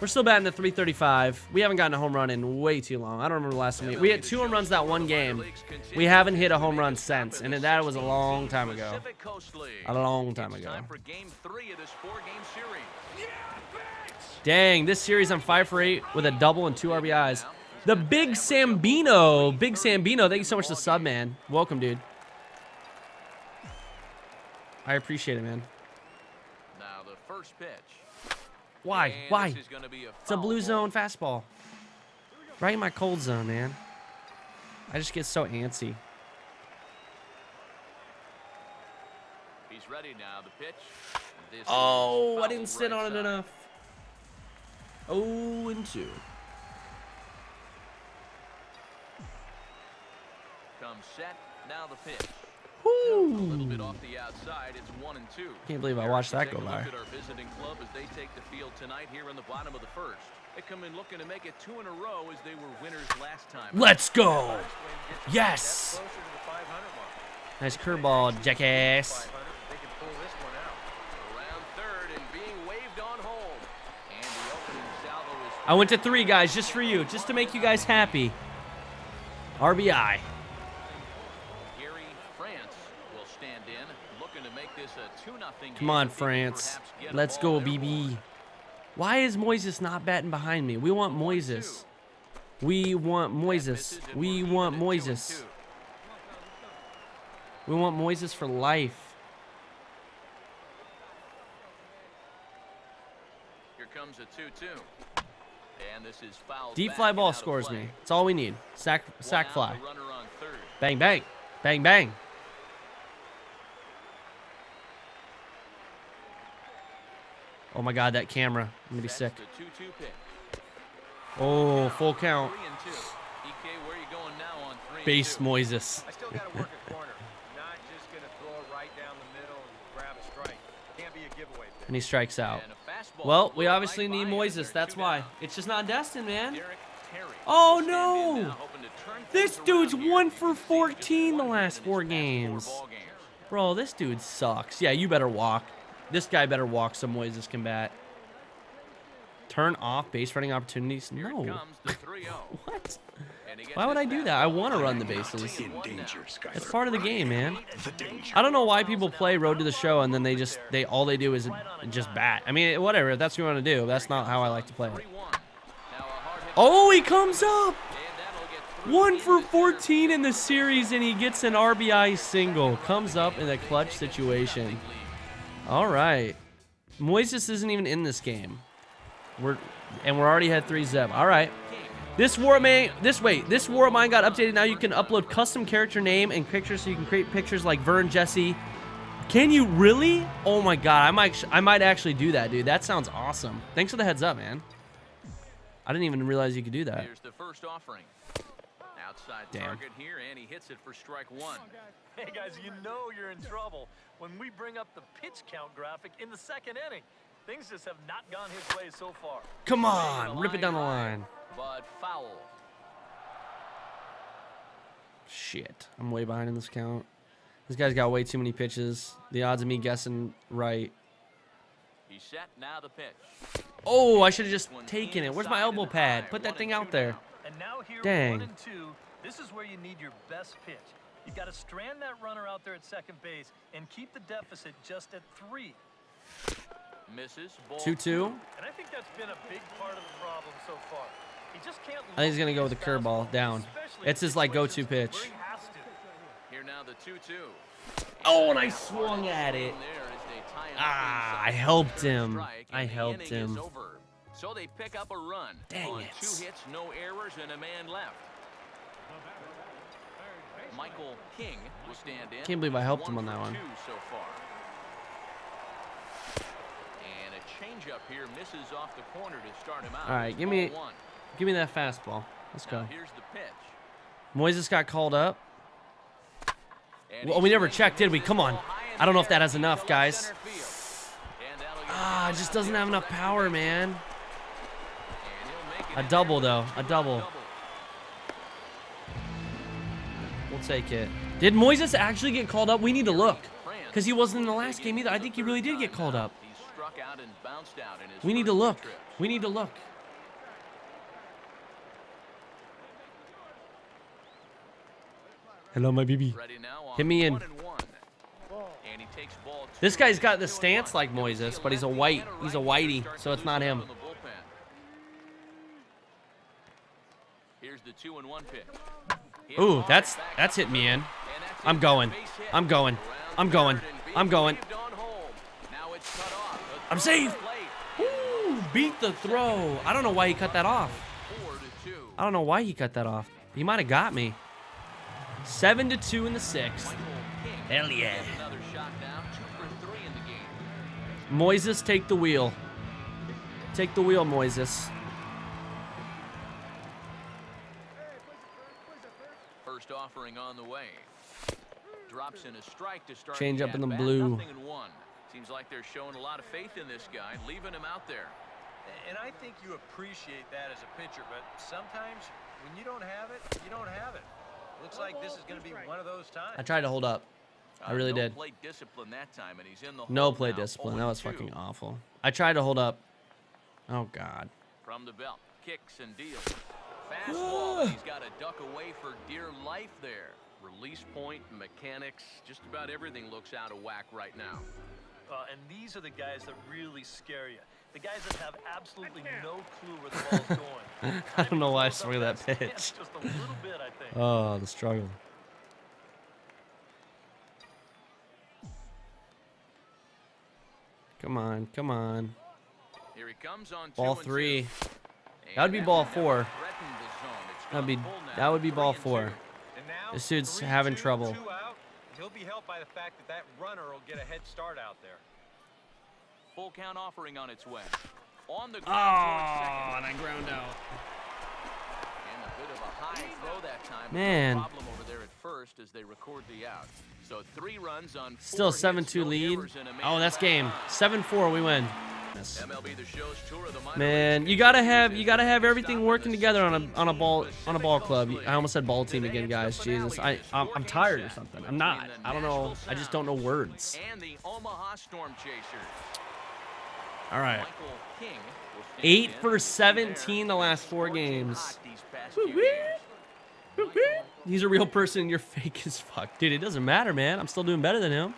We're still batting at 335. We haven't gotten a home run in way too long. I don't remember the last time. We had 2 home runs that one game. We haven't hit a home run since, and that was a long time ago. A long time ago. Dang, this series I'm 5 for 8 with a double and 2 RBIs. The Big Sambino. Big Sambino, thank you so much for the sub, man. Welcome, dude. I appreciate it, man. Now the first pitch. Why? Why? It's a blue zone fastball. Right in my cold zone, man. I just get so antsy. He's ready now. The pitch. This oh, I didn't sit on it enough. 0-2. Come set. Now the pitch. A little bit off the outside. It's 1-2. Can't believe I watched that go by. Our visiting club as they take the field tonight here in the bottom of the first. They come in looking to make it 2 in a row as they were winners last time. Let's go. Yes. Nice curveball, jackass. They can pull this one out. Around third and being waved on hold. And the opening salvo is. I went to 3, guys, just for you, just to make you guys happy. RBI. Come on, France. Let's go, BB. Why is Moises not batting behind me? We want Moises. We want Moises. We want Moises. We want Moises for life. Here comes a 2-2. And this is foul. Deep fly ball scores me. That's all we need. Sack fly. Bang, bang. Bang, bang. Oh my God, that camera. I'm gonna be sick. Oh, full count. Base Moises. And he strikes out. Well, we obviously need Moises. That's why. It's just not destined, man. Oh no! This dude's 1 for 14 the last 4 games. Bro, this dude sucks. Yeah, you better walk. This guy better walk some ways this can bat. Turn off base running opportunities. No. What? Why would I do that? I want to run the bases. It's part of the game, man. I don't know why people play Road to the Show and then they all they do is just bat. I mean, whatever. If that's what you want to do. That's not how I like to play it. Oh, he comes up. 1 for 14 in the series, and he gets an RBI single. Comes up in a clutch situation. All right, Moises isn't even in this game. We're already had 3 zip. All right, this war of mine got updated. Now you can upload custom character name and pictures, so you can create pictures like Vern Jesse. Can you really? Oh my God, I might actually do that, dude. That sounds awesome. Thanks for the heads up, man. I didn't even realize you could do that. Here's the first offering. Outside target here, and he hits it for strike 1. Hey guys, you know you're in trouble when we bring up the pitch count graphic in the 2nd inning. Things just have not gone his way so far. Come on, rip it down the line. But foul. Shit, I'm way behind in this count. This guy's got way too many pitches. The odds of me guessing right. He's set, now the pitch. Oh, I should have just taken it. Where's my elbow pad? Put that thing out there. And now here, dang. 1-2. This is where you need your best pitch. You got to strand that runner out there at 2nd base and keep the deficit just at 3. Misses. 2-2. And I think that's been a big part of the problem so far. He just can't. I think he's gonna go with the curveball down. It's his like go-to pitch. Here now the 2-2. Oh, and I swung at it. Ah, I helped him. I helped him. So they pick up a run. Dang on it. 2 hits, no errors, and a man left. Michael King will stand in. Can't believe I helped him on that one. So far. And a changeup here misses off the corner to start him out. All right, give me that fastball. Let's go. Here's the pitch. Moises got called up. Well, we never checked, did we? Come on. I don't know if that has enough, guys. Ah, it just doesn't have enough power, man. A double, though. A double. We'll take it. Did Moises actually get called up? We need to look. Because he wasn't in the last game either. I think he really did get called up. We need to look. We need to look. Hello, my baby. Hit me in. This guy's got the stance like Moises, but he's a white. He's a whitey, so it's not him. Here's the 2-1 pitch. Ooh, that's hit me in. I'm going. I'm going. I'm going. I'm going. I'm safe. Ooh, beat the throw. I don't know why he cut that off. I don't know why he cut that off. He might have got me. 7-2 in the 6th. Hell yeah. Moises, take the wheel. Take the wheel, Moises. First offering on the way. Drops in a strike to start. Change up in the blue. Seems like they're showing a lot of faith in this guy, leaving him out there. And I think you appreciate that as a pitcher, but sometimes when you don't have it, you don't have it. Looks like this is going to be one of those times. I tried to hold up. I really did. No play discipline that time, and he's in the hole. No play discipline. That was fucking awful. I tried to hold up. Oh, God. From the belt. Kicks and deals. Fastball. He's got a duck away for dear life there. Release point, mechanics, just about everything looks out of whack right now. And these are the guys that really scare you. The guys that have absolutely no clue where the ball's going. I don't know why I swung that pitch. Just a little bit, I think. Oh, the struggle. Come on, come on. Here he comes on ball 3. That would be ball 4. That would be ball 4. This dude's having trouble. He'll be helped by the fact that that runner will get a head start out there. Full count offering on its way. On the ground. Oh, and I ground out. And a bit of a high throw that time. Man. Problem over there at first as they record the out. So 3 runs on 4. Still 7-2 lead. Oh, that's game. 7-4, we win. MLB The Show's tour of the minor man, you gotta have everything working together on a ball club. I almost said ball team again, guys. Jesus, I'm tired or something. I'm not. I don't know. I just don't know words. All right. 8 for 17 the last 4 games. He's a real person. And you're fake as fuck, dude. It doesn't matter, man. I'm still doing better than him.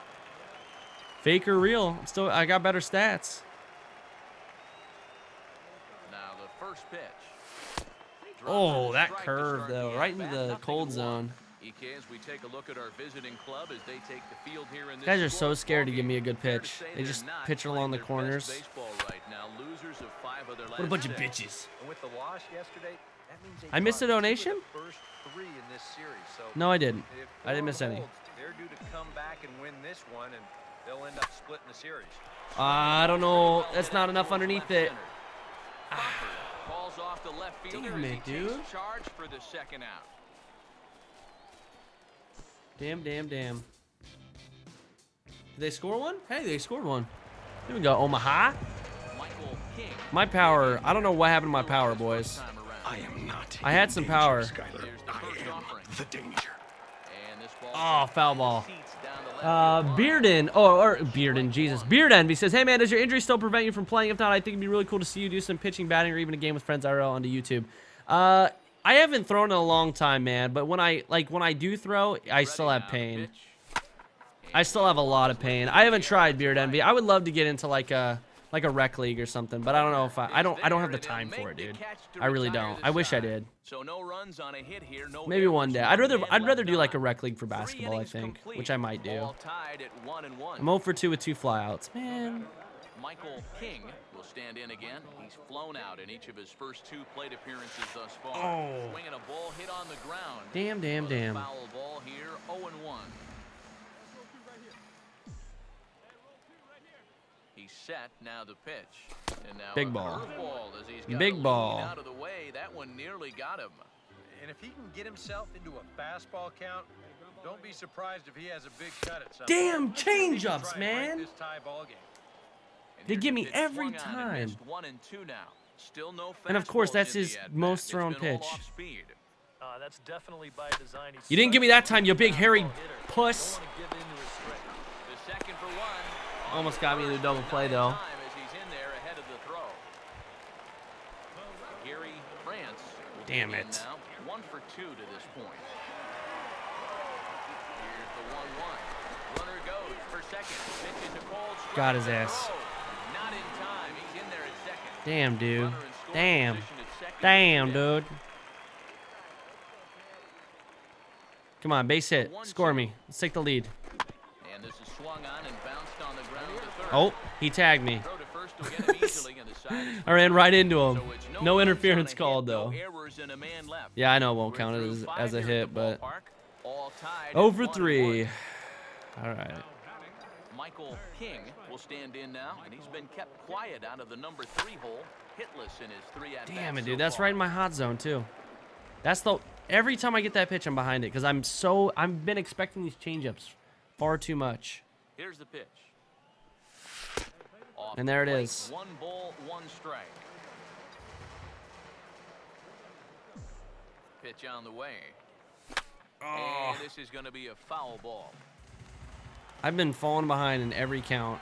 Fake or real? I'm still. I got better stats. Pitch. Oh, that curve though, right into the cold zone. Guys are so scared to give me a good pitch. They just pitch along the corners. What a bunch of bitches. I missed a donation? No, I didn't. I didn't miss any. I don't know. That's not enough underneath it. Falls off the left fielder. Damn it, dude. Charge for the second out. Damn, damn, damn. Did they score one? Hey, they scored one. Here we go, Omaha. Michael King. My power. I don't know what happened to my power, boys. I am not. I had some power. The danger. Oh, foul ball. Bearden. Oh, or Bearden. Jesus. Bearden. He says, hey, man, does your injury still prevent you from playing? If not, I think it'd be really cool to see you do some pitching, batting, or even a game with friends IRL onto YouTube. I haven't thrown in a long time, man. But when I do throw, I still have pain. I still have a lot of pain. I haven't tried Beard Envy. I would love to get into like a rec league or something, but I don't know if I don't have the time for it, dude. I really don't. I wish I did. Maybe one day. I'd rather do like a rec league for basketball, I think, which I might do. I'm 0 for 2 with 2 flyouts, man. Michael King will stand in again. He's flown out in each of his first 2 plate appearances thus far. Oh. Swinging a ball hit on the ground. Damn, damn, damn. Foul ball here, 0-1. He's set. Now the pitch. And now big ball. Big ball. Out of the way. That one nearly got him. And if he can get himself into a fastball count, don't be surprised if he has a big cut at some. Damn change-ups, man. They give me every time. And of course, that's his most thrown pitch. That's definitely by design. You didn't give me that time, you big hairy puss. The second for 1. Almost got me in the double play, though. Gary France. Damn it. Now, 1 for 2 to this point. Here's the 1-1. Runner goes for second. Pitch into Cole. Got his ass. Not in time. He's in there at second. Damn, dude. Damn. Damn, dude. Come on, base hit. Score me. Let's take the lead. And this is swung on and bounced on the ground to third. Oh, he tagged me. I ran right into him. No interference called, though. Yeah, I know it won't count as a hit, but... 0 for 3. All right. Michael King will stand in now, and he's been kept quiet out of the number 3 hole. Hitless in his 3 at bats. Damn it, dude. That's right in my hot zone, too. That's the... Every time I get that pitch, I'm behind it because I've been expecting these changeups far too much. Here's the pitch. And there it is. 1 ball, 1 strike. Pitch on the way. Oh. And this is going to be a foul ball. I've been falling behind in every count.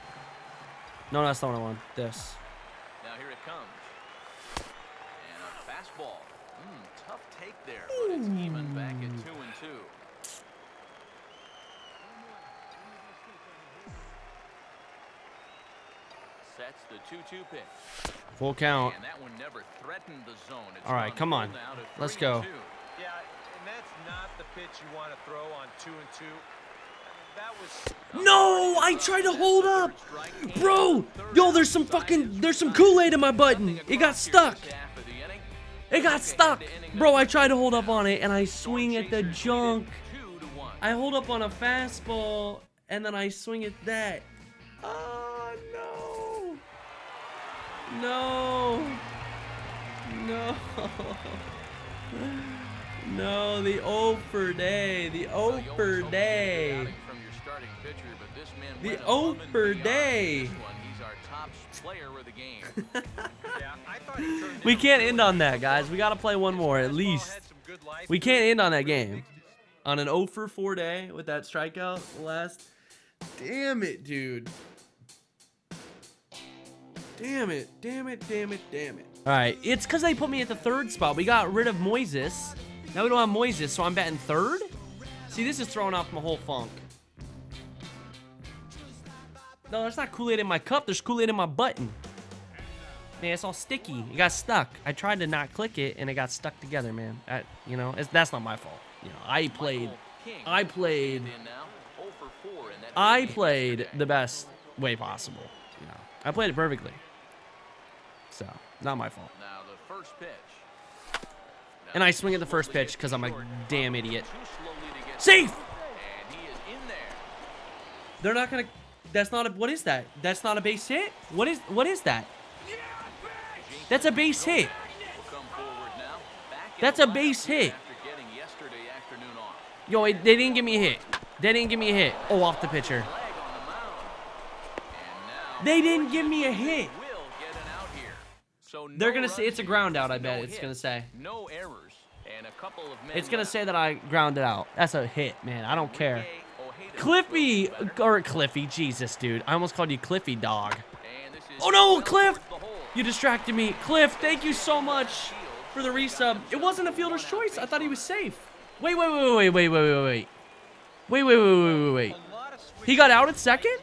No, that's not what I want. This. Now here it comes. And a fastball. Tough take there, but it's even back at 2-2. Sets the 2-2 pitch. Full count. And that one never threatened the zone. All right, come on. Let's go. Yeah, and that's not the pitch you want to throw on 2-2. That was... No, I tried to hold up. Bro, yo, there's some Kool-Aid in my button. It got stuck. It got stuck. Bro, I tried to hold up on it, and I swing at the junk. I hold up on a fastball, and then I swing at that. Oh, no. No. No. No, the 0 for day. The 0 for day. The 0 for day. Player of the game. Yeah, I thought he turned we can't end on that, guys. We got to play one more at least. We can't end on that game on an 0 for 4 day with that strikeout last. Damn it, dude. Damn it. Damn it. Damn it. Damn it. All right. It's because they put me at the 3rd spot. We got rid of Moises. Now we don't have Moises, so I'm batting 3rd. See, this is throwing off my whole funk. No, there's not Kool-Aid in my cup. There's Kool-Aid in my button. Man, it's all sticky. It got stuck. I tried to not click it, and it got stuck together, man. You know, that's not my fault. You know, I played the best way possible. You know, I played it perfectly. So, not my fault. Now the first pitch. And I swing at the first pitch because I'm a damn idiot. Safe! And he is in there. They're not gonna. That's not a, what is that? That's not a base hit? What is that? That's a base hit. That's a base hit. Yo, they didn't give me a hit. They didn't give me a hit. Oh, off the pitcher. They didn't give me a hit. They're going to say it's a ground out, I bet it's going to say. It's going to say that I grounded out. That's a hit, man. I don't care. Cliffy, or Cliffy, Jesus, dude. I almost called you Cliffy, dog. Oh, no, Cliff! You distracted me. Cliff, thank you so much for the resub. It wasn't a fielder's choice. I thought he was safe. Wait. He got out at second?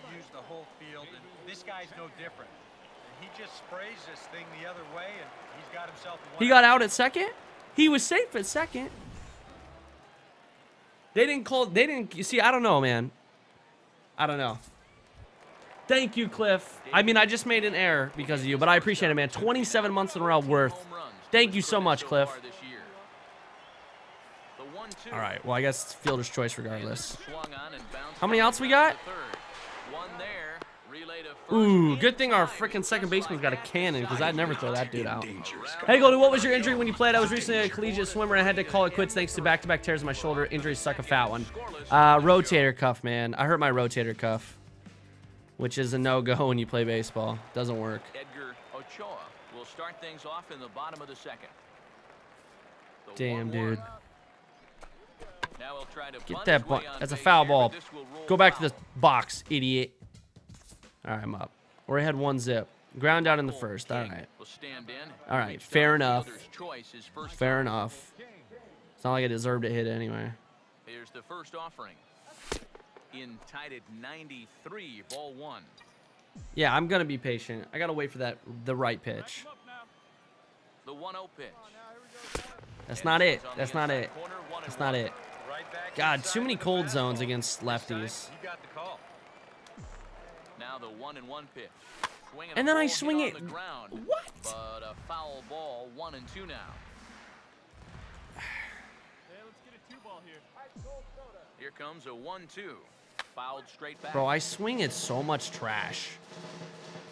He got out at second? He was safe at second. They didn't, you see, I don't know, man. I don't know. Thank you, Cliff. I mean, I just made an error because of you, but I appreciate it, man. 27 months in a row worth. Thank you so much, Cliff. All right, well, I guess it's fielder's choice regardless. How many outs we got? Ooh, good thing our freaking second baseman's got a cannon because I'd never throw that dude out. Hey, Goldie, what was your injury when you played? I was recently a collegiate swimmer and I had to call it quits thanks to back-to-back tears in my shoulder. Injuries suck, a fat one. Rotator cuff, man. I hurt my rotator cuff, which is a no-go when you play baseball. Doesn't work. Edgar Ochoa will start things off in the bottom of the second. Damn, dude. Get that bunt. That's a foul ball. Go back to the box, idiot. All right, I'm up. Or I had 1-zip. Ground out in the first. All right. All right. Fair enough. Fair enough. It's not like I deserved a hit anyway. Here's the first offering. In tied at 93, ball one. Yeah, I'm gonna be patient. I gotta wait for that right pitch. The 1-0 pitch. That's not it. That's not it. That's not it. God, too many cold zones against lefties. Now the 1-1 pitch. And then I swing it. What? But a foul ball, 1-2 now. Here comes a 1-2. Fouled straight back. Bro, I swing at so much trash.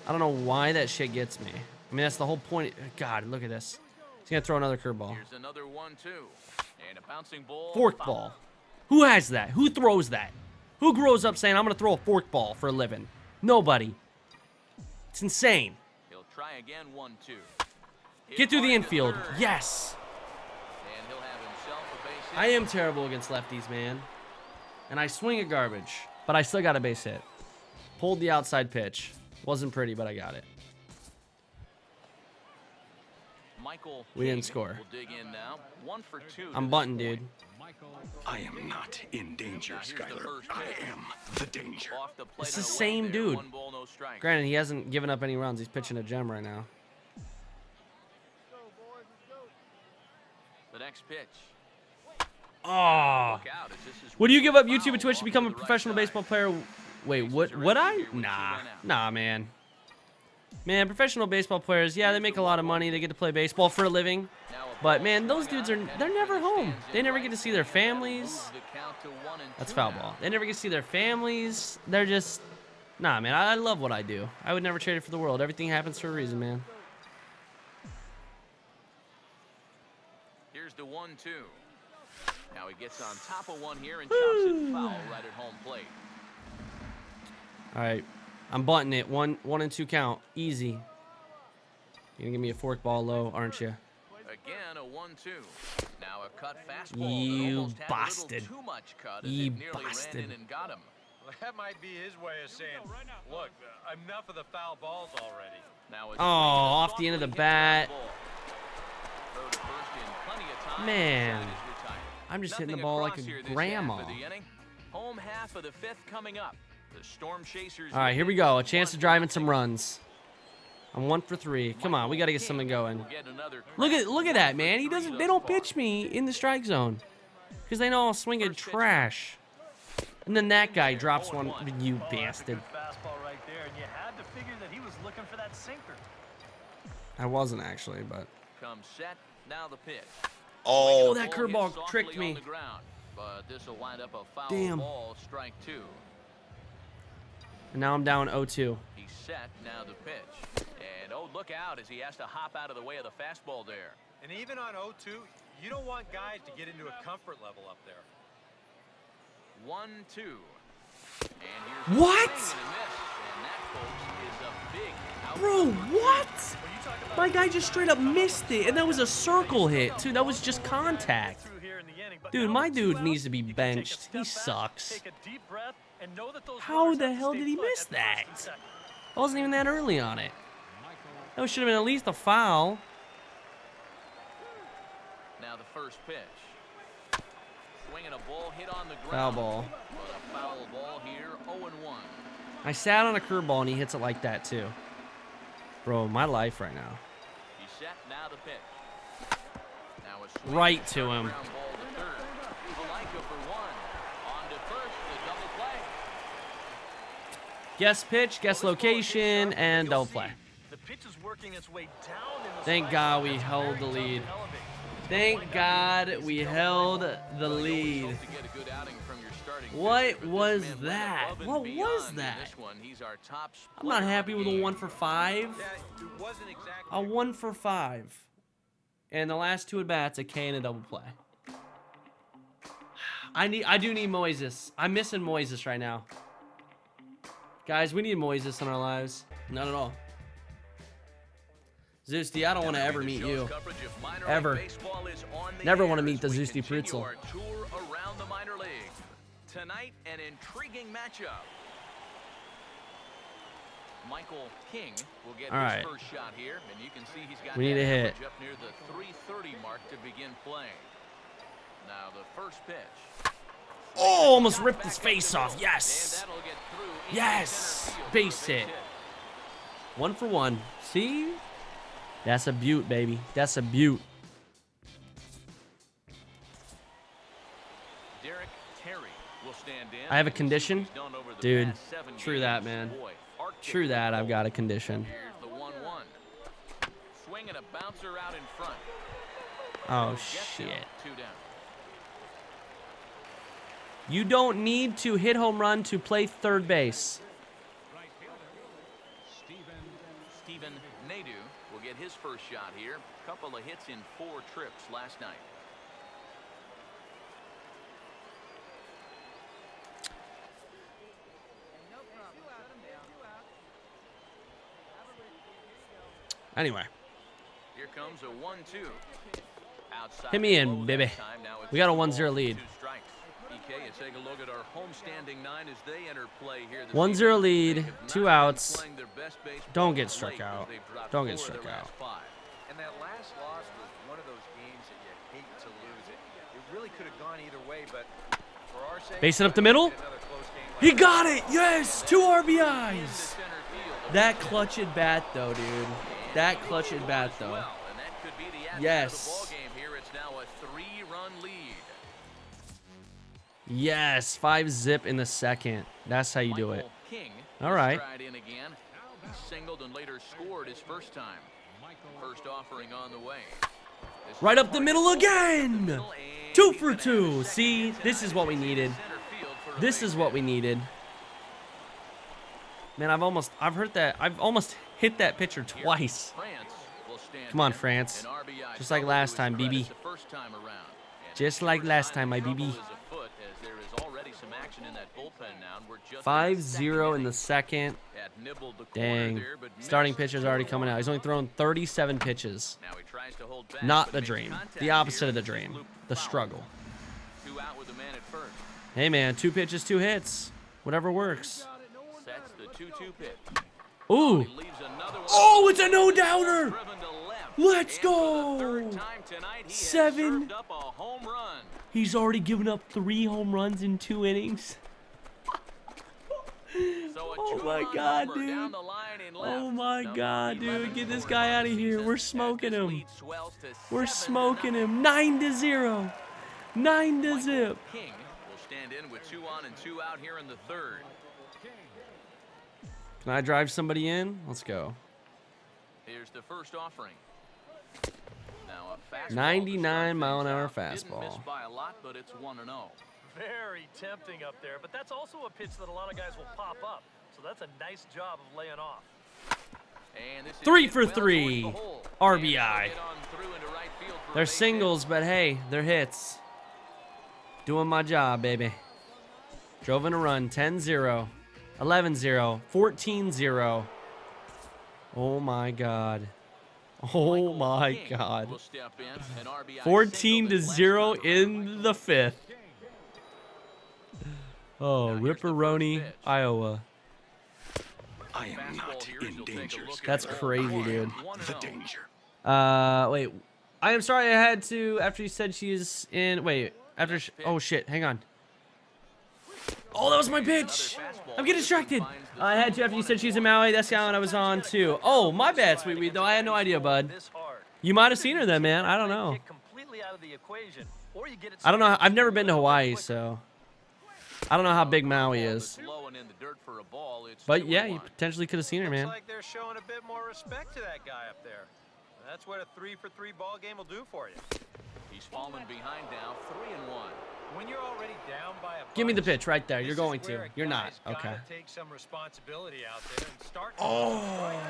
I don't know why that shit gets me. I mean, that's the whole point. God, look at this. He's going to throw another curveball. Here's another 1-2. And a bouncing ball. Fork ball. Who has that? Who throws that? Who grows up saying, I'm going to throw a fork ball for a living? Nobody. It's insane. He'll try again, 1-2. Get through the infield. Yes. And he'll have himself a base hit. I am terrible against lefties, man. And I swing at garbage, but I still got a base hit. Pulled the outside pitch. Wasn't pretty, but I got it. Michael King didn't score. Will dig in now. 1 for 2. I'm bunting, dude. I am not in danger, Skyler. I am the danger. It's the same dude. Granted, he hasn't given up any runs. He's pitching a gem right now. The next pitch. Oh. Would you give up YouTube and Twitch to become a professional baseball player? Wait, what? Would I? Nah. Nah, man. Man, professional baseball players, yeah, they make a lot of money. They get to play baseball for a living. But, man, those dudes are, they're never home. They never get to see their families. That's foul ball. They never get to see their families. They're just, nah, man, I love what I do. I would never trade it for the world. Everything happens for a reason, man. Here's the 1-2. Now he gets on top of one here and chops it foul right at home plate. All right. I'm bunting it. 1-2 count. Easy. You're going to give me a fork ball low, aren't you? Again, a 1-2. Now a cut fastball. You bastard. You bastard. That might be his way of saying, look, enough of the foul balls already. Now it's off the end of the bat. Man. I'm just hitting the ball like a grandma. Home half of the fifth coming up. The Storm Chasers. All right, here we go. A chance to drive in some runs. I'm 1 for 3. Come on, we got to get something going. Look at that, man. He doesn't. They don't pitch me in the strike zone because they know I'll swing at trash. And then that guy drops one. You bastard. I wasn't actually, but. Oh, that curveball tricked me. Damn. And now I'm down 0-2. He's set, now the pitch. And oh, look out as he has to hop out of the way of the fastball there. And even on 0-2, you don't want guys to get into a comfort level up there. 1-2. And here's what? Bro, what? My guy just straight up missed it, and that was a circle hit, too. That was just contact. Dude, my dude needs to be benched. He sucks. How the hell did he miss that? I wasn't even that early on it. That should have been at least a foul. Now the first pitch. Swinging a ball hit on the ground. Foul ball. But a foul ball here, 0-1. I sat on a curveball and he hits it like that too. Bro, my life right now. He's set, now the pitch. Now a swing right to him. Guess pitch, guess location, and double play. Thank God we held the lead. Thank God we held the lead. What was that? What was that? I'm not happy with a 1 for 5. A 1 for 5. And the last 2 at bats, a K and a double play. I do need Moises. I'm missing Moises right now. Guys, we need Moises in our lives. Not at all. Zusty, I don't want to ever meet you. Ever. Never want to meet the Zusty Pretzel. Tonight, an intriguing matchup. Michael King will get his first shot here, and you can see he's got a hit up near the 330 mark to begin playing. Now the first pitch. Oh, almost ripped his face off. Yes. Yes. Base hit. 1 for 1. See? That's a beaut, baby. That's a beaut. Derek Terry will stand in. I have a condition. Dude, true that, man. True that, I've got a condition. Oh, shit. You don't need to hit home run to play third base. Stephen Nadeau will get his first shot here. A couple of hits in 4 trips last night. Anyway. Here comes a 1-2. Hit me in, baby. We got a 1-0 lead. 1-0 lead, 2 outs. Don't get struck out. Don't get struck out. And that last loss was one of those games that you hate to lose it. It really could have gone either way, but for our sake, base it up the middle. He got it. Yes, 2 RBIs. That clutch at bat though, dude. That clutch at bat though. Yes. Yes, 5-zip in the second. That's how you do it. All right. Singled and later scored his first time. First offering on the way. Right up the middle again. 2 for 2. See, this is what we needed. This is what we needed. Man, I've almost hit that pitcher twice. Come on, France. Just like last time, BB. Just like last time, my BB. 5-0 in the second. Dang. Starting pitcher's already coming out. He's only thrown 37 pitches. Not the dream. The opposite of the dream. The struggle. Hey, man. 2 pitches, 2 hits. Whatever works. Ooh. Oh, it's a no-doubter. Let's go. 7. He's already given up 3 home runs in 2 innings. Oh my god, dude. Oh my god, dude. Get this guy out of here. We're smoking him. We're smoking him. 9-0. 9-zip. King will stand in with 2 on and 2 out here in the third. Can I drive somebody in? Let's go. Here's the first offering. Now a fastball. 99 mile an hour fastball. Didn't miss by a lot, but it's 1-0. Very tempting up there, but that's also a pitch that a lot of guys will pop up. So that's a nice job of laying off. And this 3 for 3. RBI. They're singles, but hey, they're hits. Doing my job, baby. Drove in a run. 10-0. 11-0. 14-0. Oh my god. Oh my god. 14-0 in the 5th. Oh, Ripperoni, Iowa. I am not in danger. That's crazy, dude. The danger. Wait. I am sorry I had to after you said she's in. Wait, after. Oh shit, hang on. Oh, that was my pitch. I'm getting distracted. I had to after you said she's in Maui. That's the island I was on too. Oh, my bad, sweet weed. No, I had no idea, bud. You might have seen her then, man. I don't know. I don't know. I've never been to Hawaii, so I don't know how big Maui is. But yeah, you potentially could have seen her, man. Looks like they're showing a bit more respect to that guy up there. That's what a 3 for 3 ball game will do for you. He's fallen behind now, 3-1. When you're already down by a punch, give me the pitch right there. You're going to. You're not. Okay. Take some responsibility out there and start. Oh. He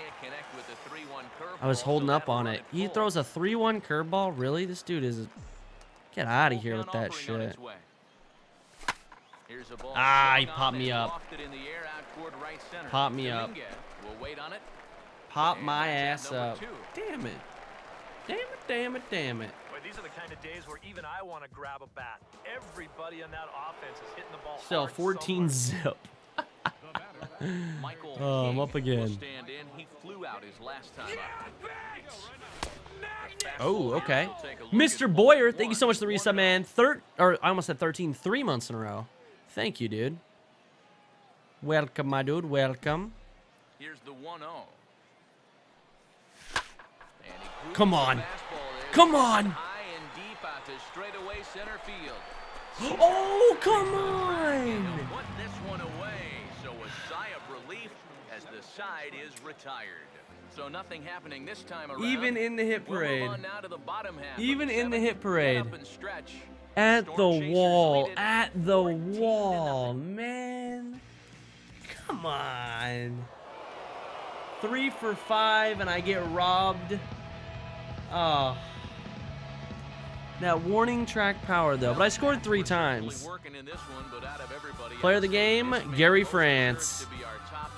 can't connect with the 3-1 curveball. I was holding up on it. He throws a 3-1 curveball? Really? This dude is. Get out of here with that shit. Ah, he popped me up. Pop me up. Pop my ass up. Damn it. Damn it, damn it, damn it. These are the kind of days where even I want to grab a bat. Everybody on that offense is hitting the ball. Still 14-zip. Oh, I'm up again. Oh, okay. Mr. Boyer, thank you so much for the resub, man. I almost said 13, 3 months in a row. Thank you, dude. Welcome, my dude. Welcome. Here's the 1-0. Come on. Come on. Oh, come on. As the side is retired, so nothing happening this time around. Even in the hit parade, even in the hit parade, at the wall, at the wall, man. Come on. 3 for 5 and I get robbed. Oh, that warning track power though, but I scored 3 times. Player of the game, Gary France.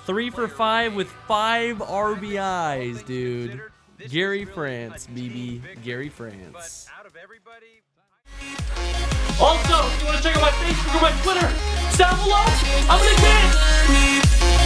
3 for 5 with 5 RBIs, dude. Gary France, BB. Gary France. Also, if you want to check out my Facebook or my Twitter, down below. I'm gonna get it.